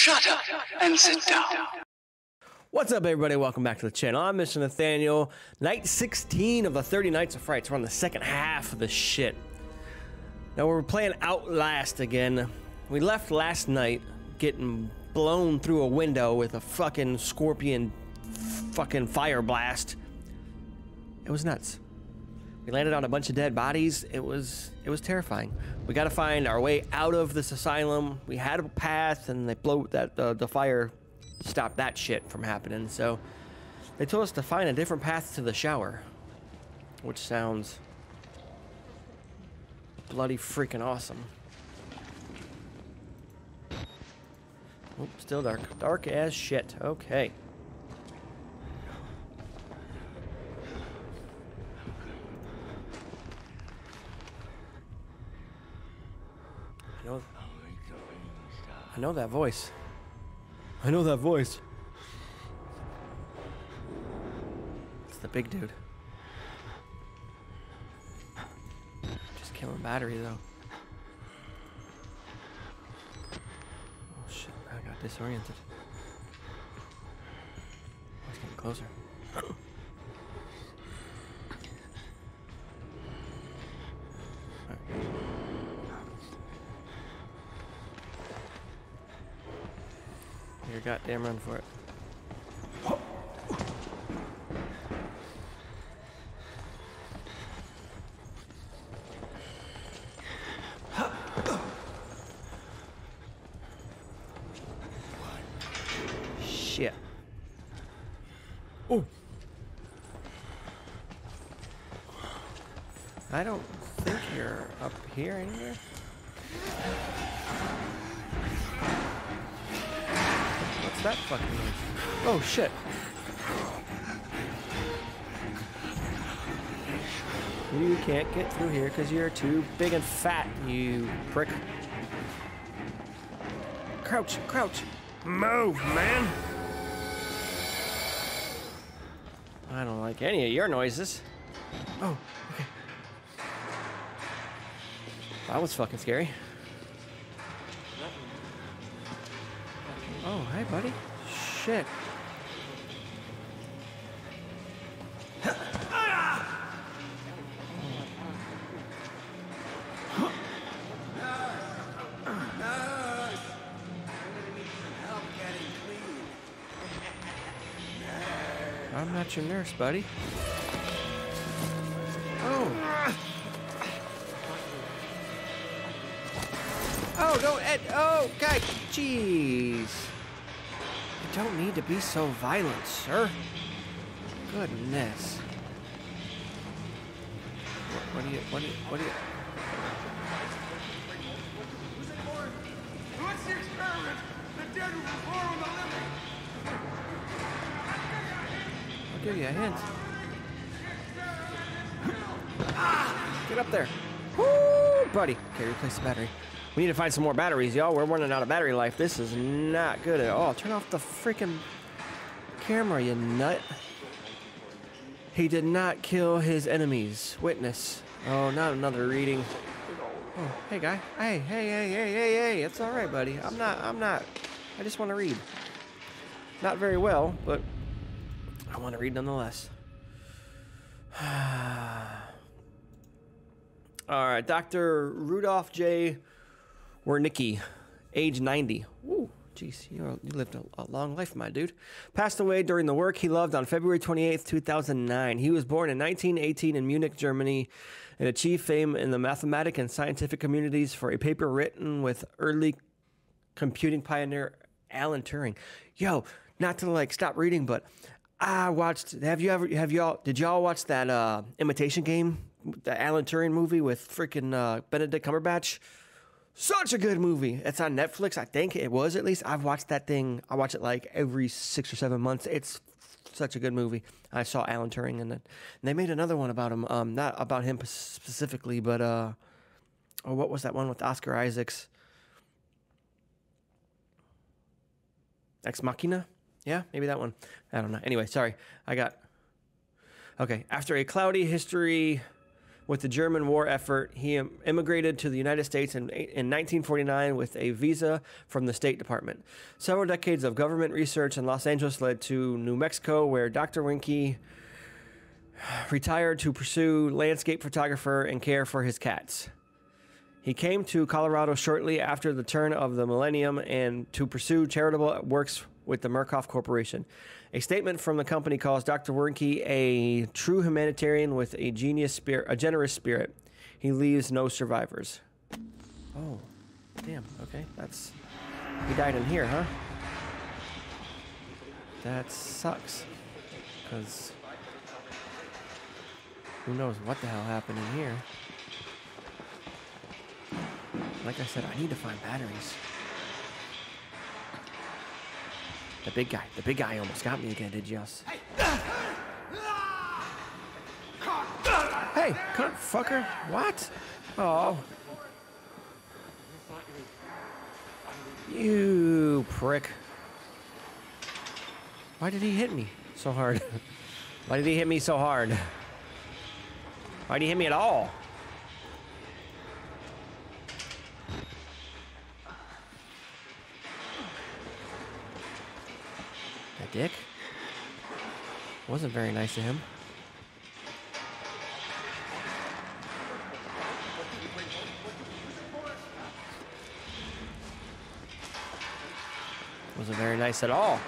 Shut up and sit down. What's up, everybody? Welcome back to the channel. I'm Mr. Nathaniel. Night 16 of the 30 Nights of Frights. We're on the second half of the shit. Now we're playing Outlast again. We left last night getting blown through a window with a fucking scorpion fucking fire blast. It was nuts. We landed on a bunch of dead bodies. It was terrifying. We got to find our way out of this asylum. We had a path, and they blew that the fire stopped that shit from happening. So they told us to find a different path to the shower, which sounds bloody freaking awesome. Oop, still dark, dark as shit. Okay. I know that voice. I know that voice. It's the big dude. Just killing battery though. Oh shit, I got disoriented. I was getting closer. Goddamn, run for it. Shit. Oh. I don't think you're up here anywhere. That fucking noise. Oh shit. You can't get through here because you're too big and fat, you prick. Crouch, crouch. Move, man. I don't like any of your noises. Oh, okay. That was fucking scary. Oh, hey, buddy. Shit. I'm not your nurse, buddy. Oh. Oh, don't, Ed. Oh, God. Jeez. You don't need to be so violent, sir. Goodness. What do you... What's the experiment? The dead will borrow the living. I'll give you a hint. Get up there. Woo, buddy. Okay, replace the battery. We need to find some more batteries, y'all. We're running out of battery life. This is not good at all. Turn off the freaking camera, you nut. He did not kill his enemies. Witness. Oh, not another reading. Oh, hey, guy. Hey, hey, hey, hey, hey, hey. It's all right, buddy. I'm not. I just want to read. Not very well, but I want to read nonetheless. All right, Dr. Rudolf J. Wernicke, age 90. Ooh, jeez, you lived a long life, my dude. Passed away during the work he loved on February 28th, 2009. He was born in 1918 in Munich, Germany, and achieved fame in the mathematical and scientific communities for a paper written with early computing pioneer Alan Turing. Yo, not to like stop reading, but I watched. Did y'all watch that Imitation Game, the Alan Turing movie with freaking Benedict Cumberbatch? Such a good movie. It's on Netflix. I think it was, at least. I've watched that thing. I watch it like every 6 or 7 months. It's such a good movie. I saw Alan Turing in it. And they made another one about him. Not about him specifically, but oh, what was that one with Oscar Isaacs? Ex Machina? Yeah, maybe that one. I don't know. Anyway, sorry. I got... Okay. After a cloudy history... With the German war effort, he immigrated to the United States in 1949 with a visa from the State Department. Several decades of government research in Los Angeles led to New Mexico, where Dr. Wernicke retired to pursue landscape photographer and care for his cats. He came to Colorado shortly after the turn of the millennium and to pursue charitable works with the Murkoff Corporation. A statement from the company calls Dr. Wernicke a true humanitarian with a generous spirit. He leaves no survivors. Oh, damn, okay, that's... He died in here, huh? That sucks, because who knows what the hell happened in here. Like I said, I need to find batteries. The big guy almost got me again, did you? Hey, cunt fucker, what? Oh. You prick. Why did he hit me so hard? Why did he hit me so hard? Why did he hit me at all? Dick? Wasn't very nice to him. Wasn't very nice at all.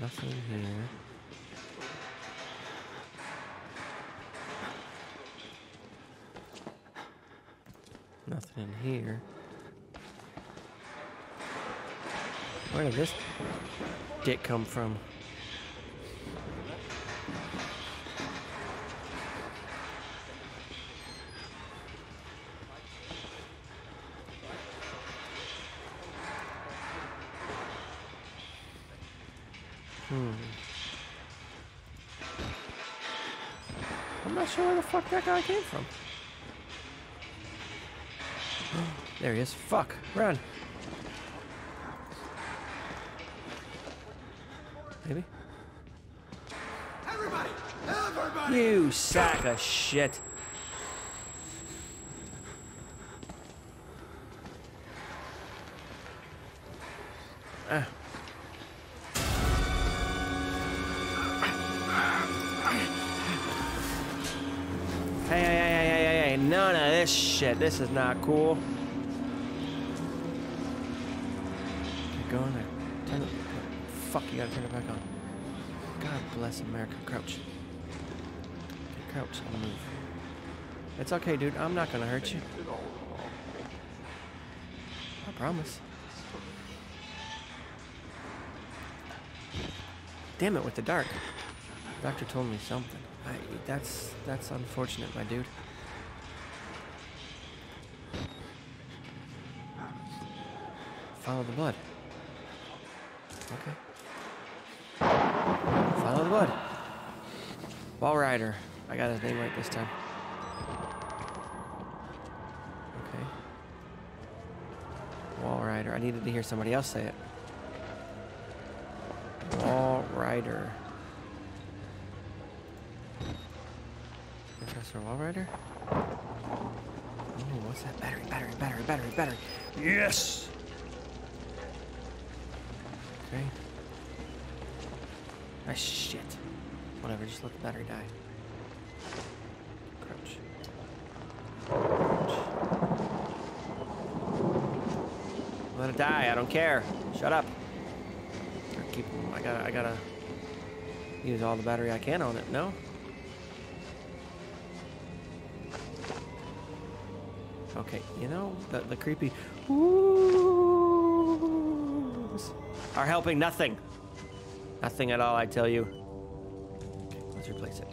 Nothing here. Nothing in here. Where did this dick come from? I'm not sure where the fuck that guy came from. There he is. Fuck. Run. Maybe. Everybody! Everybody! You sack of shit. Hey. None of this shit. This is not cool. Go in there. Turn it. Fuck, you gotta turn it back on. God bless America. Crouch. Crouch and move. It's okay, dude. I'm not gonna hurt you. I promise. Damn it with the dark. The doctor told me something. That's unfortunate, my dude. Follow the blood. Okay. Follow the blood. Walrider. I got his name right this time. Okay. Walrider. I needed to hear somebody else say it. Walrider. Professor Walrider? Oh, what's that? Battery. Yes! Okay. Ah, shit. Whatever, just let the battery die. Crouch. Let it die, I don't care. Shut up. I gotta use all the battery I can on it, no? Okay, you know, the creepy... Ooh. Are helping nothing. Nothing at all, I tell you. Okay, let's replace it.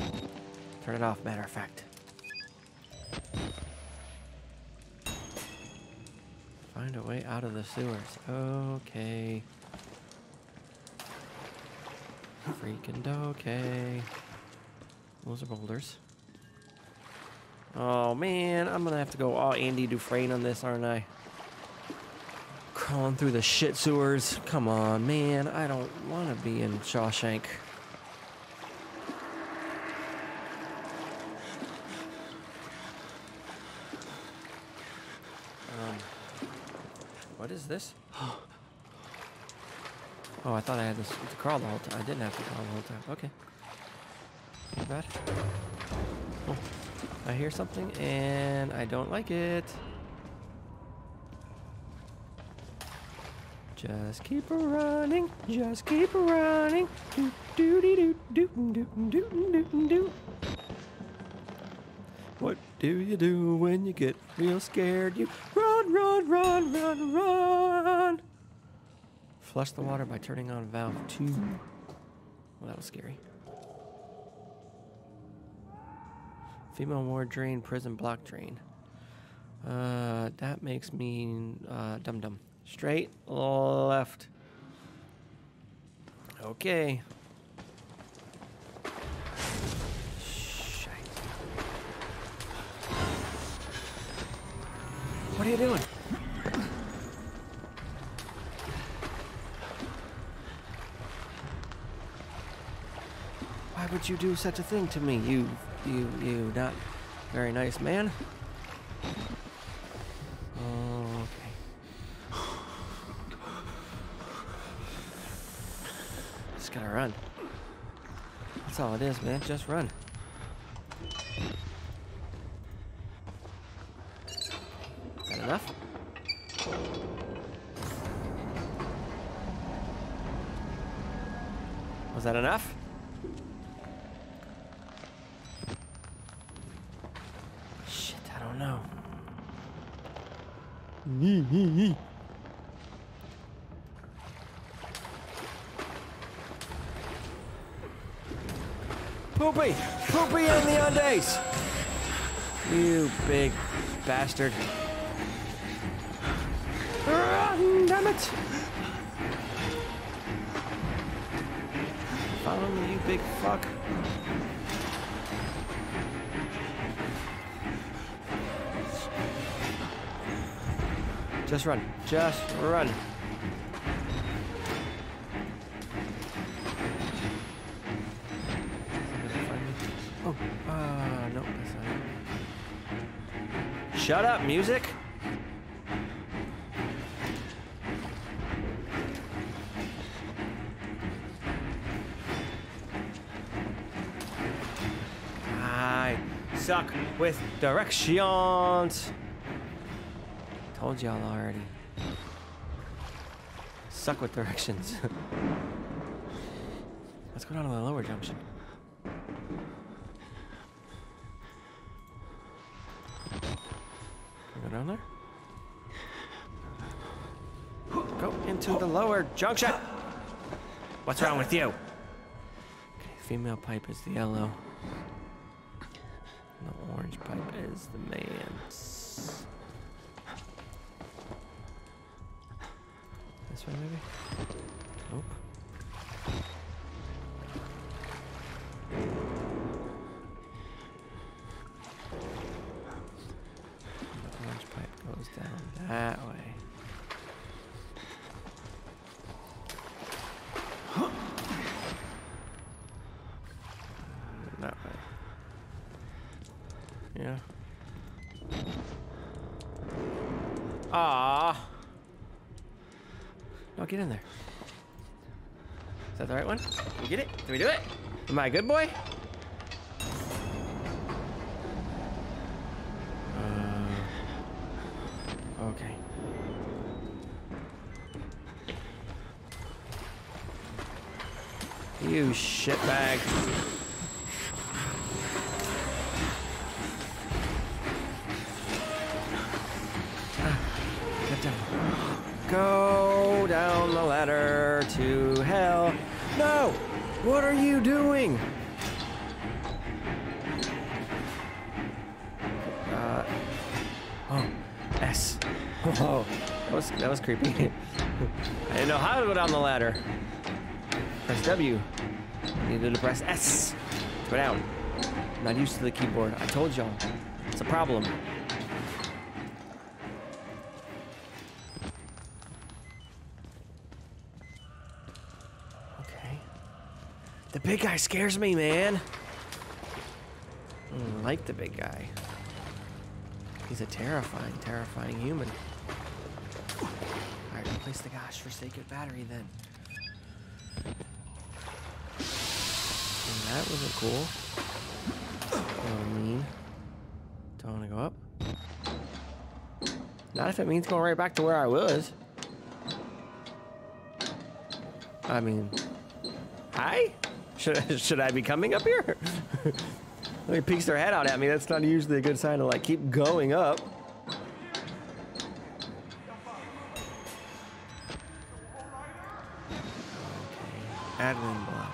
Turn it off, matter of fact. Find a way out of the sewers. Okay. Freaking okay. Those are boulders. Oh man, I'm gonna have to go all Andy Dufresne on this, aren't I? crawling through the shit sewers. Come on, man. I don't want to be in Shawshank. What is this? Oh, I thought I had this to crawl the whole time. I didn't have to crawl the whole time. Okay. Not bad. Oh, I hear something and I don't like it. Just keep running. Just keep running. Do do do do do do do do. What do you do when you get real scared? You run, run, run, run, run. Flush the water by turning on valve 2. Well, that was scary. Female ward drain, prison block drain. That makes me dum-dum. Straight left. Okay. Shite. What are you doing? Why would you do such a thing to me? You not very nice man. Gotta run. That's all it is, man. Just run. Is that enough? Was that enough? Shit, I don't know. Poopy! Poopy in the undies! You big bastard. Damn it! Follow me, you big fuck. Just run. Just run. Shut up, music! I suck with directions! Told y'all already. Suck with directions. What's going on with the lower junction? Down there? Go into the lower junction! What's wrong with you? Okay, female pipe is the yellow. And the orange pipe is the man's. This way, maybe? Nope. Down that way. That way. Yeah. Ah. No, get in there. Is that the right one? Did we get it? Did we do it? Am I a good boy? Okay. You shitbag. Get down. Go down the ladder to hell. No! What are you doing? Oh. S. Whoa, that was creepy. I didn't know how to go down the ladder. Press W. Needed to press S. Go down. I'm not used to the keyboard. I told y'all. It's a problem. big guy scares me, man. I don't like the big guy. He's a terrifying, terrifying human. Alright, replace the godforsaken battery then. And that wasn't cool. Don't mean. Don't want to go up. Not if it means going right back to where I was. I mean, hi? Should I be coming up here? They peeks their head out at me. That's not usually a good sign to like keep going up. Okay. Admin block.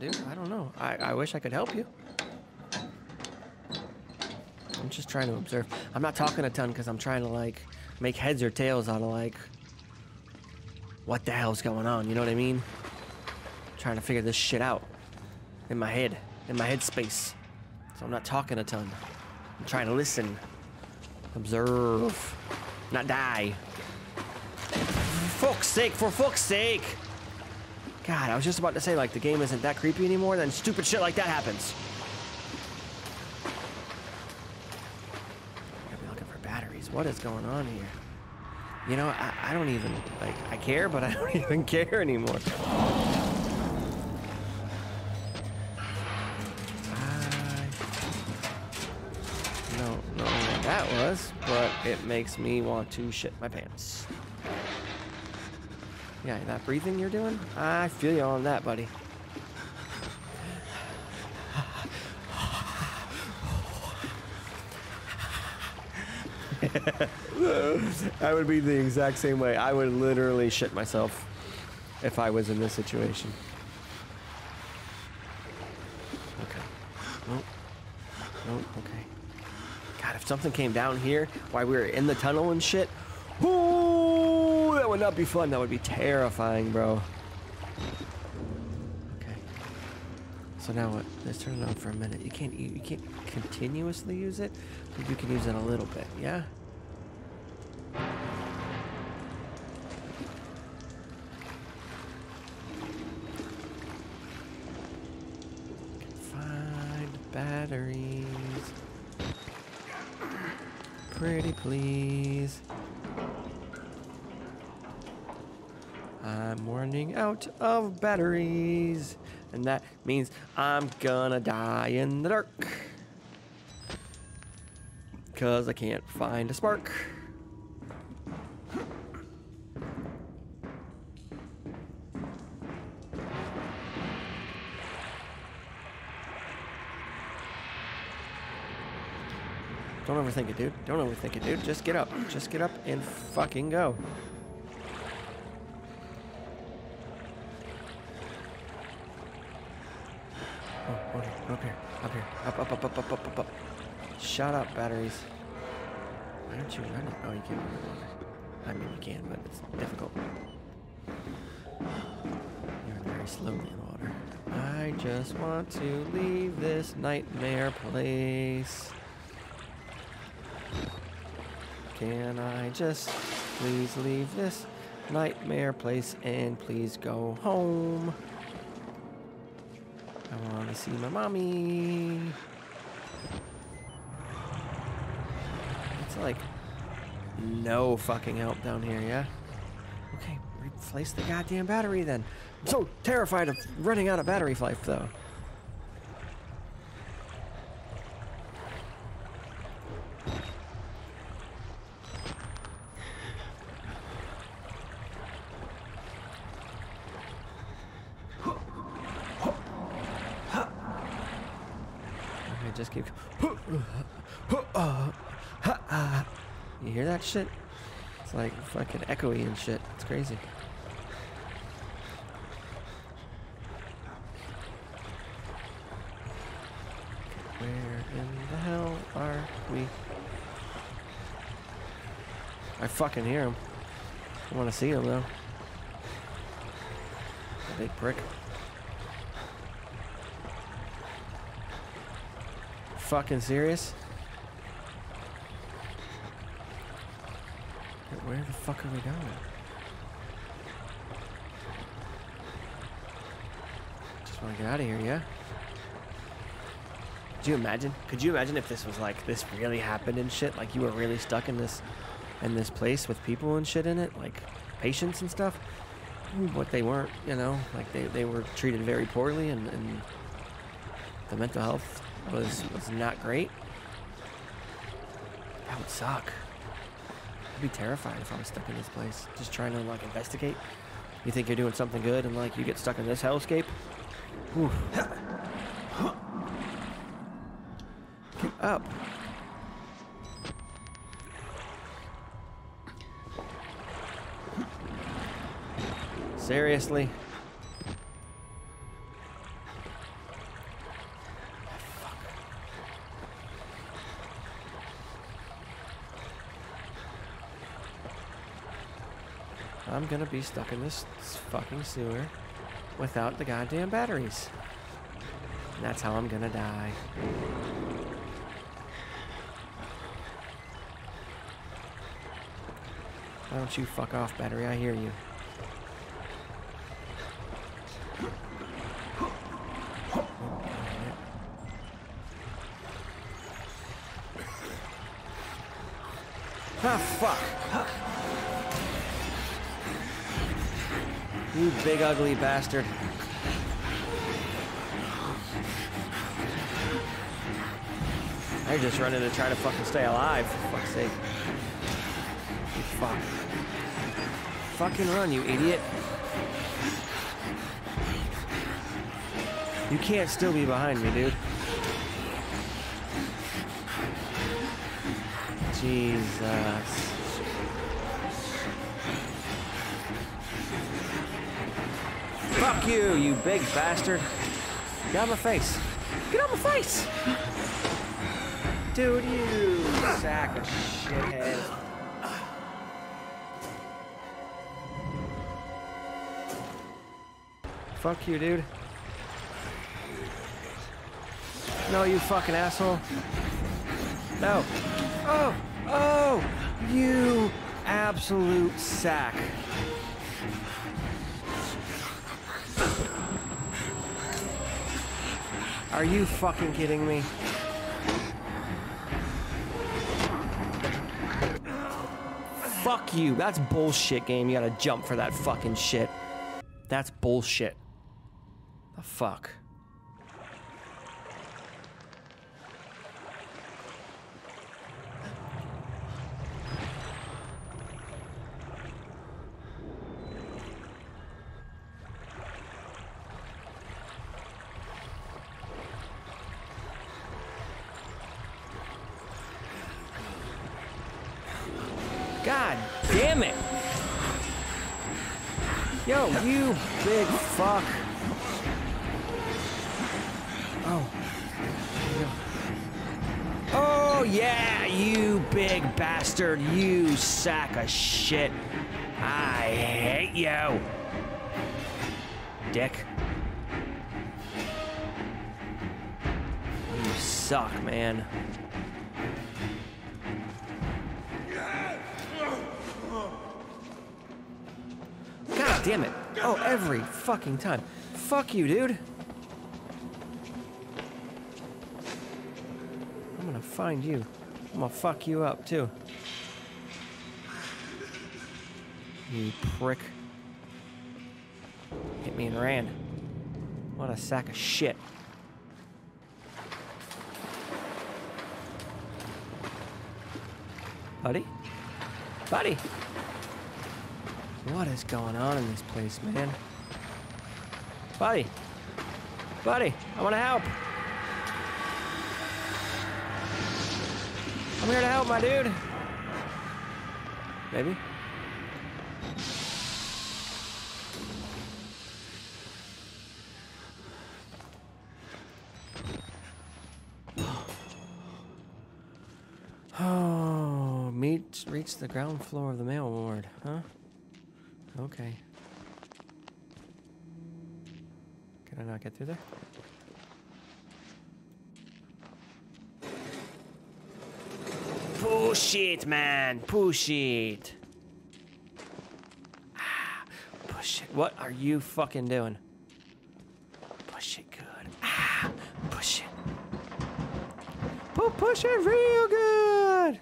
Dude, I don't know. I wish I could help you. I'm just trying to observe. I'm not talking a ton because I'm trying to like make heads or tails out of like what the hell's going on, you know what I mean? I'm trying to figure this shit out in my head, in my head space. So I'm not talking a ton. I'm trying to listen, observe, not die. For fuck's sake, for fuck's sake! God, I was just about to say, like, the game isn't that creepy anymore, then stupid shit like that happens. I gotta be looking for batteries. What is going on here? You know, I don't even, like, I care, but I don't even care anymore. I don't know what that was, but it makes me want to shit my pants. Yeah, that breathing you're doing? I feel you on that, buddy. I would be the exact same way. I would literally shit myself if I was in this situation. Okay. Nope. Nope, okay. God, if something came down here while we were in the tunnel and shit, that would not be fun. That would be terrifying, bro. Okay. So now what? Let's turn it on for a minute. You can't continuously use it, but you can use it a little bit, yeah? Find batteries. Pretty please. I'm running out of batteries, and that means I'm gonna die in the dark. Cause I can't find a spark. Don't overthink it, dude. Don't overthink it, dude. Just get up. Just get up and fucking go. Up, up, up. Shut up, batteries. Why don't you run it? Oh, you can't run it. I mean, you can, but it's difficult. You're very slowly in water. I just want to leave this nightmare place. Can I just please leave this nightmare place and please go home? I want to see my mommy. It's like no fucking help down here, yeah? Okay, replace the goddamn battery then. I'm so terrified of running out of battery life though. You hear that shit? It's like fucking echoey and shit. It's crazy. Where in the hell are we? I fucking hear him. I want to see him though. A big prick. Fucking serious? Where the fuck are we going? Just want to get out of here, yeah? Could you imagine? Could you imagine if this was like, this really happened and shit? Like you were really stuck in this place with people and shit in it? Like patients and stuff? But they weren't, you know? Like they were treated very poorly and the mental health was not great. That would suck. I'd be terrified if I was stuck in this place, just trying to like investigate. You think you're doing something good and like you get stuck in this hellscape? Oof. Get up. Seriously? I'm gonna be stuck in this fucking sewer without the goddamn batteries. And that's how I'm gonna die. Why don't you fuck off, battery? I hear you. Ah, fuck! You big ugly bastard. They're just running to try to fucking stay alive, for fuck's sake. You fuck. Fucking run, you idiot. You can't still be behind me, dude. Jesus. Fuck you, you big bastard. Get out of my face. Get out of my face! Dude, you sack of shithead. Fuck you, dude. No, you fucking asshole. No. Oh! Oh! You absolute sack. Are you fucking kidding me? Fuck you. That's bullshit, game. You gotta jump for that fucking shit. That's bullshit. The fuck? God damn it! Yo, you big fuck! Oh. Oh yeah, you big bastard, you sack of shit! I hate you! Dick. You suck, man. Damn it. Oh, every fucking time. Fuck you, dude. I'm gonna find you. I'm gonna fuck you up, too. You prick. Hit me and ran. What a sack of shit. Buddy? Buddy! What is going on in this place, man? Buddy! Buddy! I want to help! I'm here to help, my dude! Maybe? Just reach the ground floor of the mail ward, huh? Okay. Can I not get through there? Push it, man! Push it! Ah, push it. What are you fucking doing? Push it good. Ah, push it. Push it real good!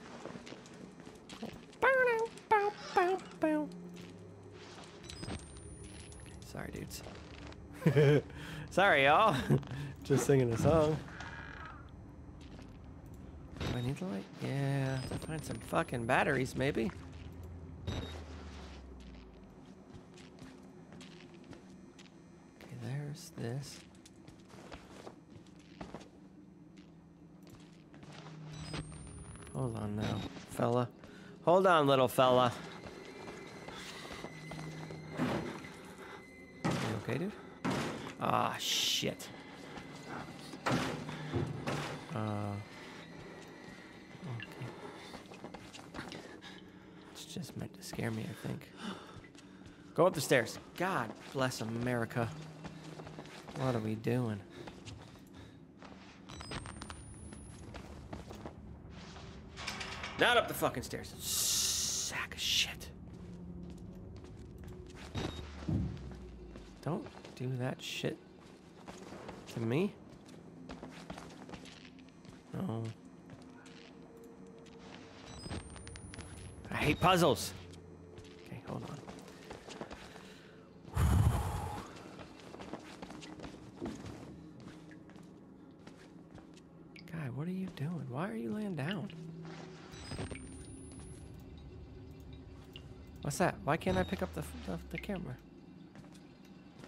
Sorry, dudes. Sorry, y'all. Just singing a song. Do I need the light? Yeah. Find some fucking batteries, maybe. Okay, there's this. Hold on now, fella. Hold on, little fella. You okay, dude? Ah, oh, shit. Okay. It's just meant to scare me, I think. Go up the stairs. God bless America. What are we doing? Not up the fucking stairs. Sack of shit. Don't do that shit to me. No. I hate puzzles. Okay, hold on. Guy, what are you doing? Why are you laying down? What's that? Why can't I pick up the camera?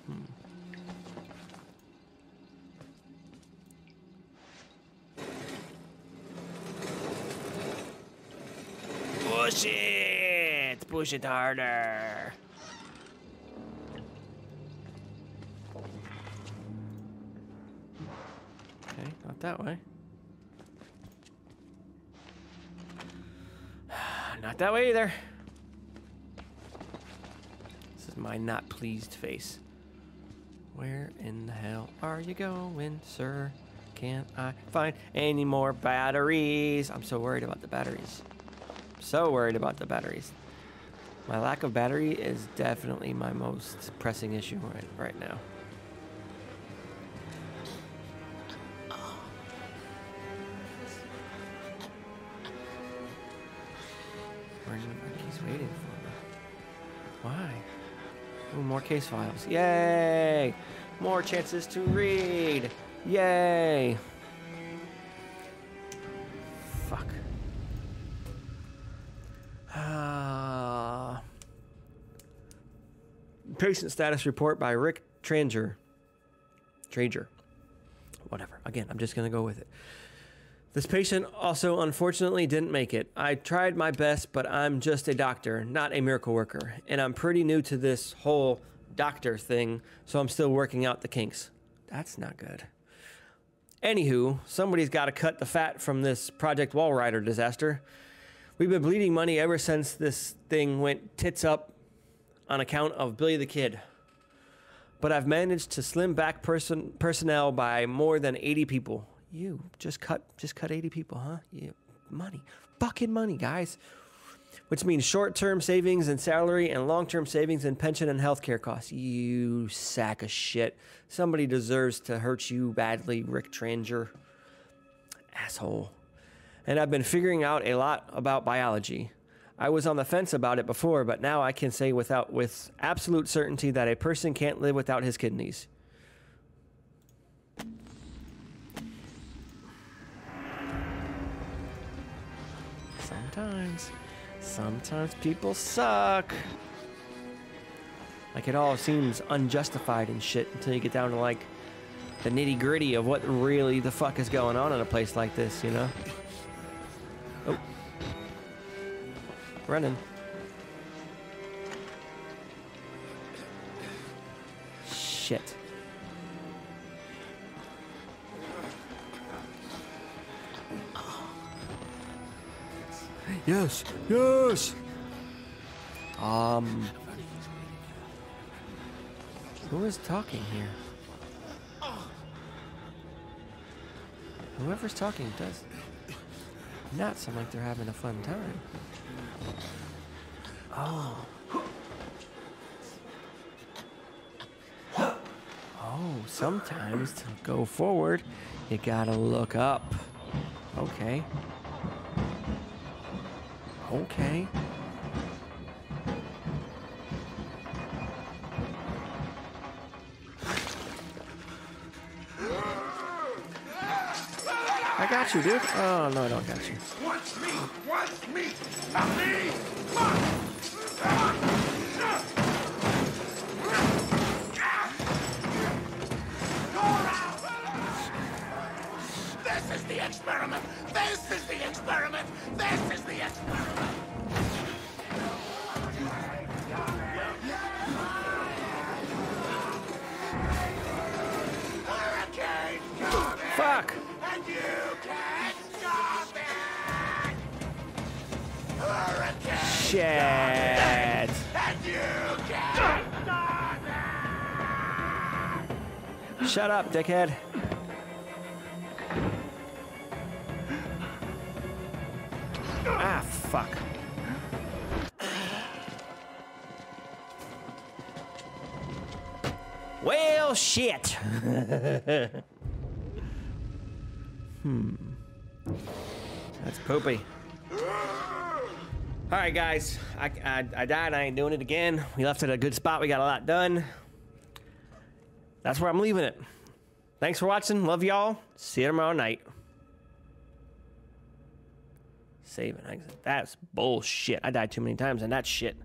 Hmm. Push it! Push it harder! Okay, not that way. Not that way either. My not pleased face. Where in the hell are you going, sir? Can't I find any more batteries? I'm so worried about the batteries. I'm so worried about the batteries. My lack of battery is definitely my most pressing issue right now. More case files. Yay! More chances to read. Yay! Fuck. Patient status report by Rick Trager. Whatever. Again, I'm just gonna go with it. This patient also unfortunately didn't make it. I tried my best, but I'm just a doctor, not a miracle worker. And I'm pretty new to this whole doctor thing, so I'm still working out the kinks. That's not good. Anywho, somebody's got to cut the fat from this Project Walrider disaster. We've been bleeding money ever since this thing went tits up on account of Billy the Kid. But I've managed to slim back personnel by more than 80 people. You just cut 80 people, huh? Yeah, money, fucking money, guys. Which means short-term savings in salary and long-term savings in pension and healthcare costs. You sack of shit. Somebody deserves to hurt you badly, Rick Trager, asshole. And I've been figuring out a lot about biology. I was on the fence about it before, but now I can say with absolute certainty that a person can't live without his kidneys. Sometimes people suck. Like, it all seems unjustified and shit until you get down to, like, the nitty-gritty of what really the fuck is going on in a place like this, you know? Oh. Running. Shit. Yes, yes! Who is talking here? Whoever's talking does not sound like they're having a fun time. Oh. Oh, sometimes to go forward, you gotta look up. Okay. Okay. I got you, dude. Oh, no, I don't got you. Watch me! Watch me! Not me! This is the experiment! This is the experiment! This is the experiment! Fuck! And you can't stop it! Hurricane! Shit! And you can't stop it! Shut up, dickhead. Ah, fuck. Well, shit! That's poopy. Alright guys, I died, I ain't doing it again. We left it at a good spot, we got a lot done. That's where I'm leaving it. Thanks for watching, love y'all. See you tomorrow night. Save and exit. That's bullshit. I died too many times and that shit.